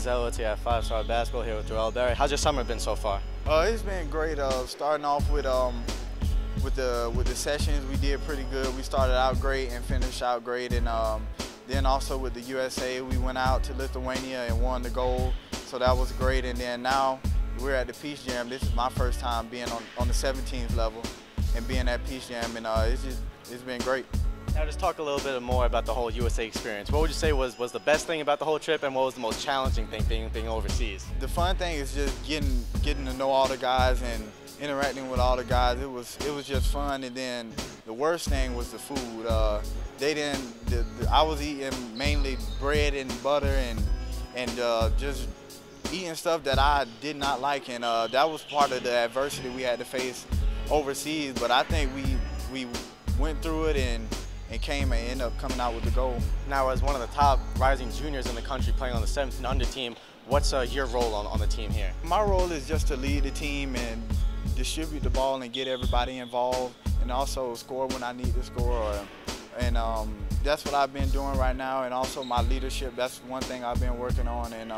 Zell at Five-Star Basketball here with Joel Berry. How's your summer been so far? It's been great. Starting off with the sessions, we did pretty good. We started out great and finished out great. And then also with the USA, we went out to Lithuania and won the gold. So that was great. And then now we're at the Peace Jam. This is my first time being on the 17th level and being at Peace Jam. And it's been great. Now just talk a little bit more about the whole USA experience. What would you say was the best thing about the whole trip, and what was the most challenging thing being overseas? The fun thing is just getting to know all the guys and interacting with all the guys. It was just fun. And then the worst thing was the food. I was eating mainly bread and butter and just eating stuff that I did not like, and that was part of the adversity we had to face overseas. But I think we went through it and came and ended up coming out with the gold. Now, as one of the top rising juniors in the country playing on the 17-under team, what's your role on the team here? My role is just to lead the team and distribute the ball and get everybody involved, and also score when I need to score. And that's what I've been doing right now, and also my leadership. That's one thing I've been working on. And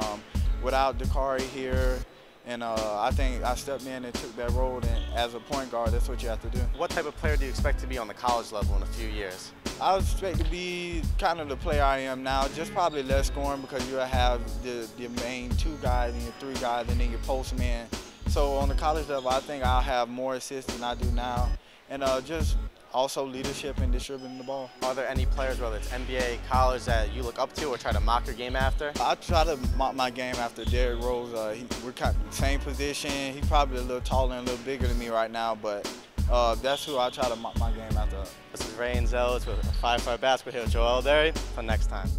without Dakari here, and I think I stepped in and took that role, and as a point guard, that's what you have to do. What type of player do you expect to be on the college level in a few years? I expect to be kind of the player I am now, just probably less scoring, because you'll have your main two guys and your three guys, and then your postman. So on the college level, I think I'll have more assists than I do now, and just also leadership and distributing the ball. Are there any players, whether it's NBA, college, that you look up to or try to mock your game after? I try to mock my game after Derrick Rose. We're kind of the same position. He's probably a little taller and a little bigger than me right now, but that's who I try to mock my game after. This is Rain Zell with Five-Star Basketball here with Joel Berry. Until next time.